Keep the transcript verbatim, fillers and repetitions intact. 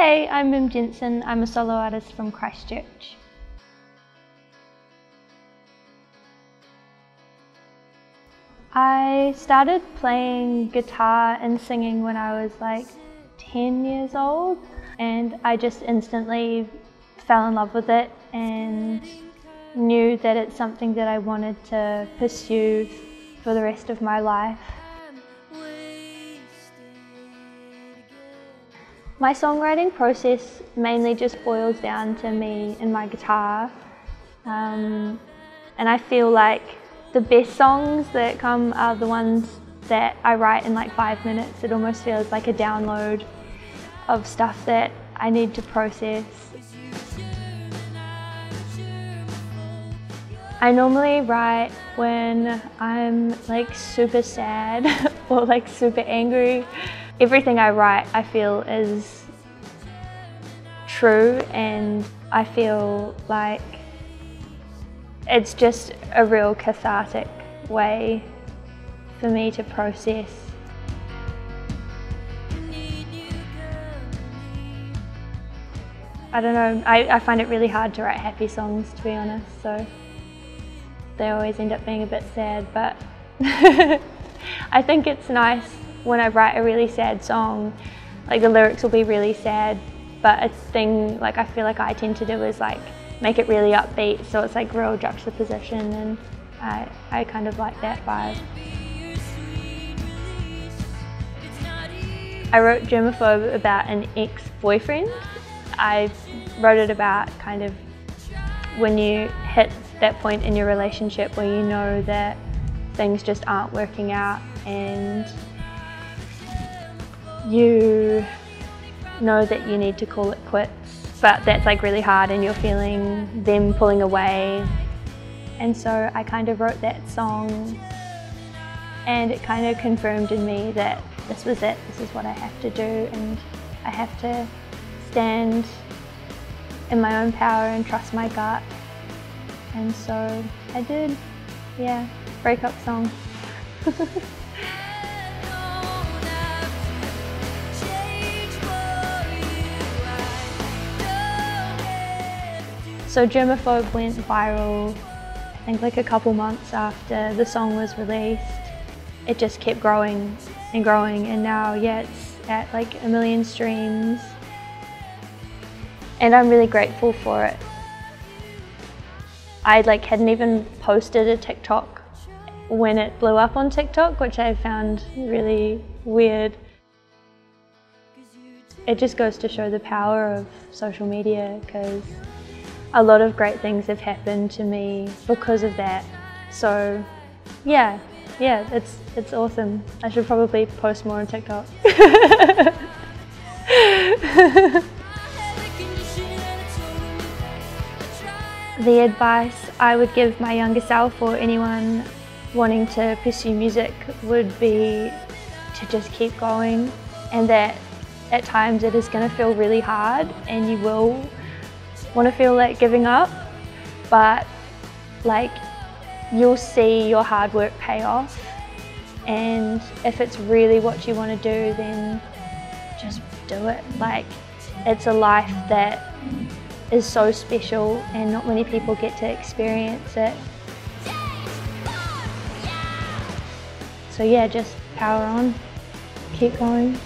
Hey, I'm Mim Jensen. I'm a solo artist from Christchurch. I started playing guitar and singing when I was like ten years old, and I just instantly fell in love with it and knew that it's something that I wanted to pursue for the rest of my life. My songwriting process mainly just boils down to me and my guitar, um, and I feel like the best songs that come are the ones that I write in like five minutes. It almost feels like a download of stuff that I need to process. I normally write when I'm like super sad or like super angry. Everything I write, I feel, is true, and I feel like it's just a real cathartic way for me to process. I don't know, I, I find it really hard to write happy songs, to be honest, so they always end up being a bit sad, but I think it's nice when I write a really sad song, like the lyrics will be really sad, but a thing like I feel like I tend to do is like make it really upbeat, so it's like real juxtaposition, and I, I kind of like that vibe. I wrote Germaphobe about an ex-boyfriend. I wrote it about kind of when you hit that point in your relationship where you know that things just aren't working out, and you know that you need to call it quits, but that's like really hard and you're feeling them pulling away. And so I kind of wrote that song, and it kind of confirmed in me that this was it, this is what I have to do, and I have to stand in my own power and trust my gut. And so I did, yeah, breakup song. So Germaphobe went viral, I think like a couple months after the song was released. It just kept growing and growing, and now, yeah, it's at like a million streams. And I'm really grateful for it. I like hadn't even posted a TikTok when it blew up on TikTok, which I found really weird. It just goes to show the power of social media, because a lot of great things have happened to me because of that. So yeah, yeah, it's, it's awesome. I should probably post more on TikTok. The advice I would give my younger self or anyone wanting to pursue music would be to just keep going, and that at times it is going to feel really hard and you will want to feel like giving up, but like you'll see your hard work pay off, and if it's really what you want to do, then just do it. Like, it's a life that is so special and not many people get to experience it. So yeah, just power on, keep going.